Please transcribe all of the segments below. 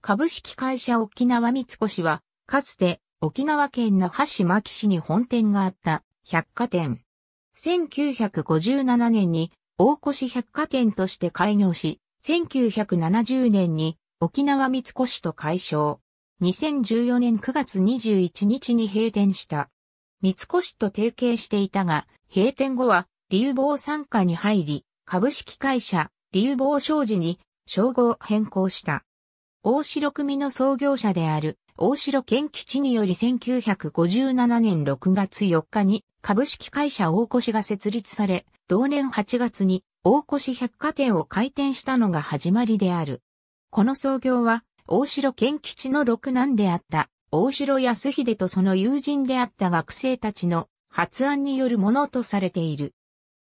株式会社沖縄三越は、かつて沖縄県那覇市牧市に本店があった百貨店。1957年に大越百貨店として開業し、1970年に沖縄三越と改称。2014年9月21日に閉店した。三越と提携していたが、閉店後は龍坊傘下に入り、株式会社龍坊商事に称号変更した。大城組の創業者である大城健吉により1957年6月4日に株式会社大越が設立され、同年8月に大越百貨店を開店したのが始まりである。この創業は大城健吉の六男であった大城康秀とその友人であった学生たちの発案によるものとされている。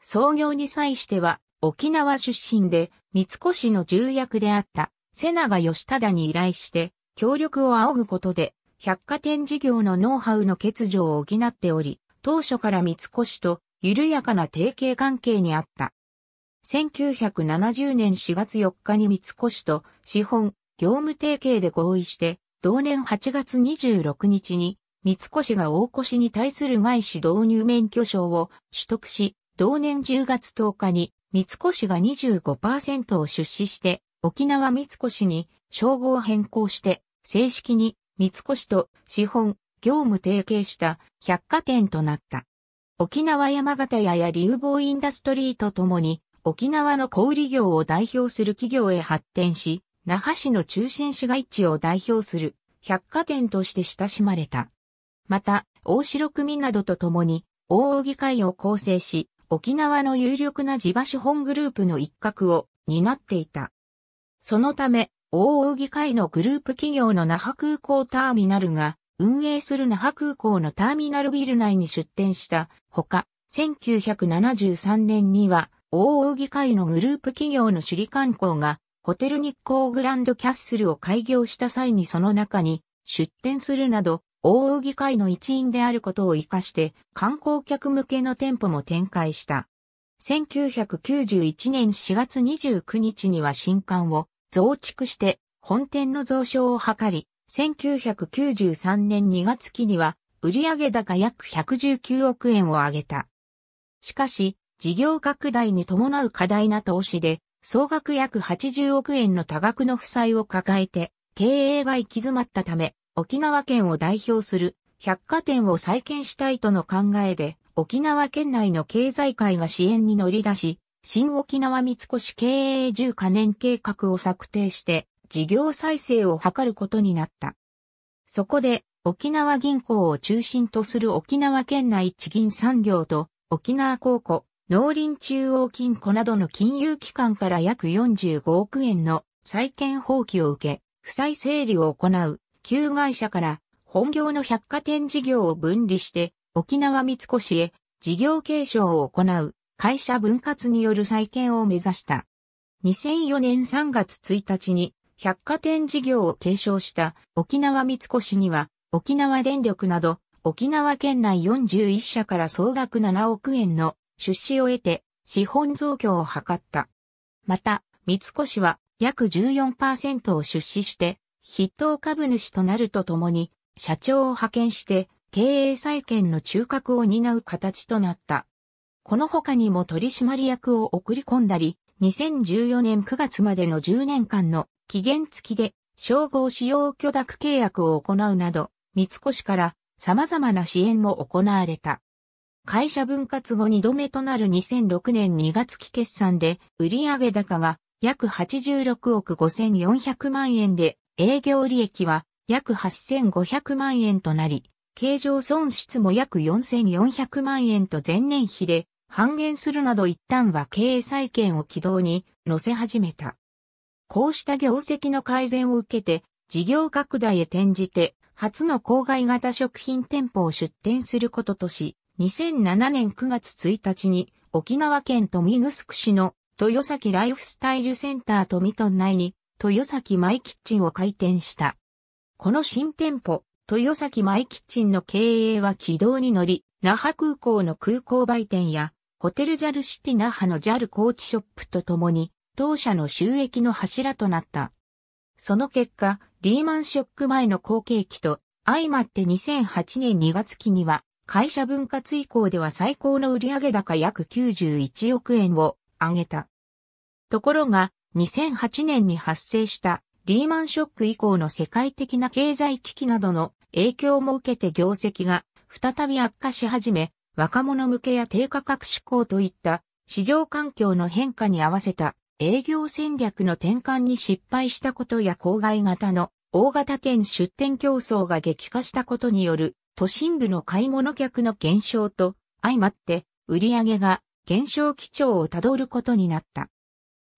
創業に際しては沖縄出身で三越の重役であった。瀬長義忠に依頼して協力を仰ぐことで百貨店事業のノウハウの欠如を補っており、当初から三越と緩やかな提携関係にあった。1970年4月4日に三越と資本業務提携で合意して、同年8月26日に三越が大越に対する外資導入免許証を取得し、同年10月10日に三越が 25% を出資して、沖縄三越に称号を変更して正式に三越と資本業務提携した百貨店となった。沖縄山形屋や龍坊インダストリーとともに沖縄の小売業を代表する企業へ発展し、那覇市の中心市街地を代表する百貨店として親しまれた。また、大城組などとともに大扇会を構成し、沖縄の有力な地場資本グループの一角を担っていた。そのため、大扇会のグループ企業の那覇空港ターミナルが運営する那覇空港のターミナルビル内に出店したほか、1973年には大扇会のグループ企業の首里観光がホテル日光グランドキャッスルを開業した際にその中に出店するなど、大扇会の一員であることを生かして観光客向けの店舗も展開した。1991年4月29日には新館を増築して本店の増床を図り、1993年2月期には売上高約119億円を上げた。しかし、事業拡大に伴う過大な投資で、総額約80億円の多額の負債を抱えて、経営が行き詰まったため、沖縄県を代表する百貨店を再建したいとの考えで、沖縄県内の経済界が支援に乗り出し、新沖縄三越経営10カ年計画を策定して、事業再生を図ることになった。そこで、沖縄銀行を中心とする沖縄県内地銀産業と、沖縄鉱庫、農林中央金庫などの金融機関から約45億円の債権放棄を受け、負債整理を行う、旧会社から本業の百貨店事業を分離して、沖縄三越へ事業継承を行う会社分割による再建を目指した。2004年3月1日に百貨店事業を継承した沖縄三越には沖縄電力など沖縄県内41社から総額7億円の出資を得て資本増強を図った。また、三越は約 14% を出資して筆頭株主となるとともに社長を派遣して経営再建の中核を担う形となった。この他にも取締役を送り込んだり、2014年9月までの10年間の期限付きで称号使用許諾契約を行うなど、三越から様々な支援も行われた。会社分割後2度目となる2006年2月期決算で、売上高が約86億5400万円で、営業利益は約8500万円となり、経常損失も約4400万円と前年比で半減するなど一旦は経営再建を軌道に乗せ始めた。こうした業績の改善を受けて事業拡大へ転じて初の郊外型食品店舗を出店することとし、2007年9月1日に沖縄県豊見城市の豊崎ライフスタイルセンターと富富内に豊崎マイキッチンを開店した。この新店舗、豊崎マイキッチンの経営は軌道に乗り、那覇空港の空港売店や、ホテルジャルシティ那覇のJALコーチショップとともに、当社の収益の柱となった。その結果、リーマンショック前の好景気と相まって2008年2月期には会社分割以降では最高の売上高約91億円を上げた。ところが2008年に発生したリーマンショック以降の世界的な経済危機などの影響も受けて業績が再び悪化し始め、若者向けや低価格志向といった市場環境の変化に合わせた営業戦略の転換に失敗したことや郊外型の大型店出店競争が激化したことによる都心部の買い物客の減少と相まって売上が減少基調をたどることになった。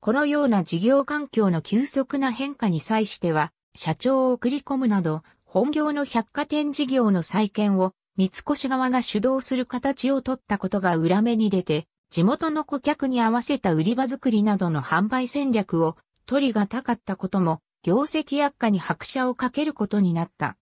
このような事業環境の急速な変化に際しては社長を送り込むなど本業の百貨店事業の再建を三越側が主導する形を取ったことが裏目に出て、地元の顧客に合わせた売り場作りなどの販売戦略を取りがたかったことも、業績悪化に拍車をかけることになった。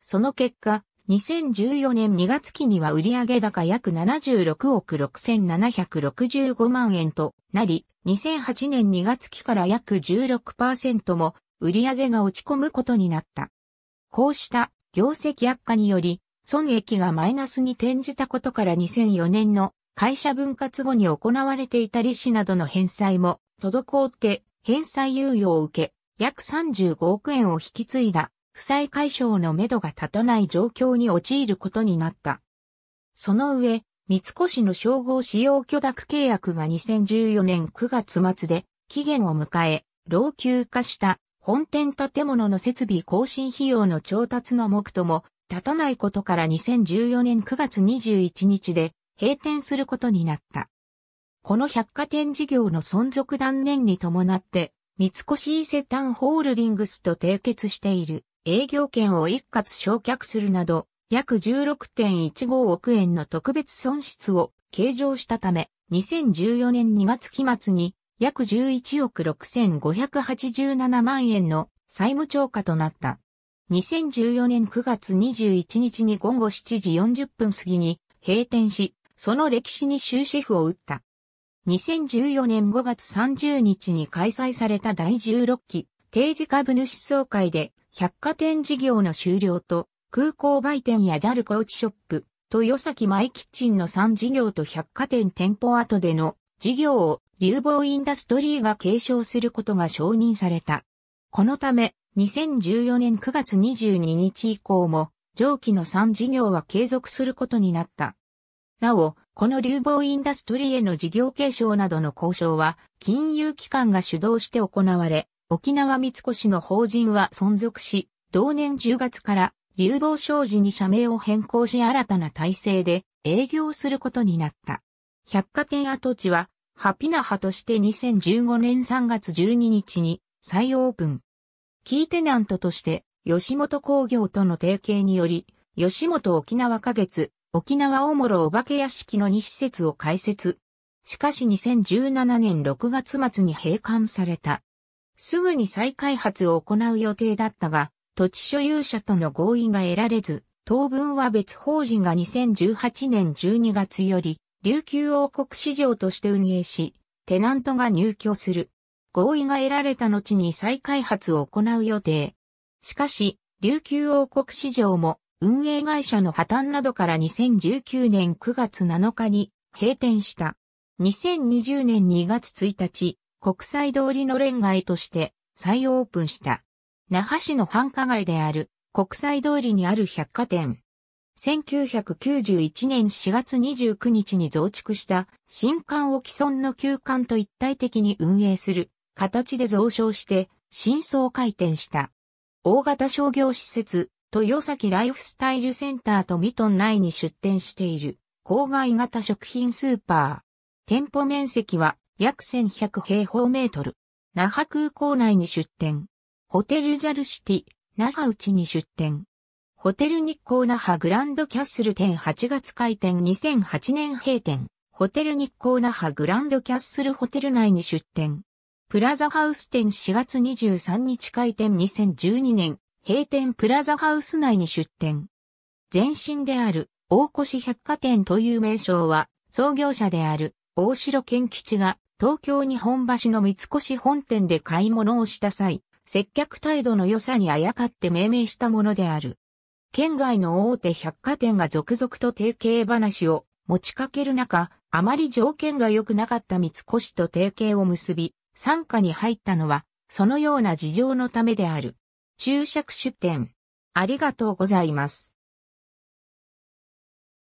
その結果、2014年2月期には売上高約76億6765万円となり、2008年2月期から約 16% も売上が落ち込むことになった。こうした業績悪化により、損益がマイナスに転じたことから2004年の会社分割後に行われていた利子などの返済も滞って返済猶予を受け、約35億円を引き継いだ負債解消のめどが立たない状況に陥ることになった。その上、三越の商業使用許諾契約が2014年9月末で期限を迎え、老朽化した本店建物の設備更新費用の調達の目途も立たないことから2014年9月21日で閉店することになった。この百貨店事業の存続断念に伴って、三越伊勢丹ホールディングスと締結している営業権を一括焼却するなど、約 16.15 億円の特別損失を計上したため、2014年2月期末に約11億6587万円の債務超過となった。2014年9月21日に午後7時40分過ぎに閉店し、その歴史に終止符を打った。2014年5月30日に開催された第16期定時株主総会で、百貨店事業の終了と空港売店や JAL コーチショップ、豊崎マイキッチンの3事業と百貨店店舗跡での事業を劉邦インダストリーが継承することが承認された。このため、2014年9月22日以降も、上記の3事業は継続することになった。なお、この劉邦インダストリーへの事業継承などの交渉は、金融機関が主導して行われ、沖縄三越の法人は存続し、同年10月から、劉邦商事に社名を変更し新たな体制で営業することになった。百貨店跡地は、ハピナハとして2015年3月12日に再オープン。キーテナントとして、吉本興業との提携により、吉本沖縄花月、沖縄おもろお化け屋敷の2施設を開設。しかし2017年6月末に閉館された。すぐに再開発を行う予定だったが、土地所有者との合意が得られず、当分は別法人が2018年12月より、琉球王国市場として運営し、テナントが入居する。合意が得られた後に再開発を行う予定。しかし、琉球王国市場も運営会社の破綻などから2019年9月7日に閉店した。2020年2月1日、国際通りのれん街として再オープンした。那覇市の繁華街である国際通りにある百貨店。1991年4月29日に増築した新館を既存の旧館と一体的に運営する形で増床して新装開店した。大型商業施設、豊崎ライフスタイルセンターとミトン内に出店している郊外型食品スーパー。店舗面積は約1100平方メートル。那覇空港内に出店。ホテルジャルシティ、那覇内に出店。ホテル日光那覇グランドキャッスル店8月開店2008年閉店。ホテル日光那覇グランドキャッスルホテル内に出店。プラザハウス店4月23日開店2012年、閉店プラザハウス内に出店。前身である大越百貨店という名称は、創業者である大城健吉が東京日本橋の三越本店で買い物をした際、接客態度の良さにあやかって命名したものである。県外の大手百貨店が続々と提携話を持ちかける中、あまり条件が良くなかった三越と提携を結び、傘下に入ったのは、そのような事情のためである。注釈出典。ありがとうございます。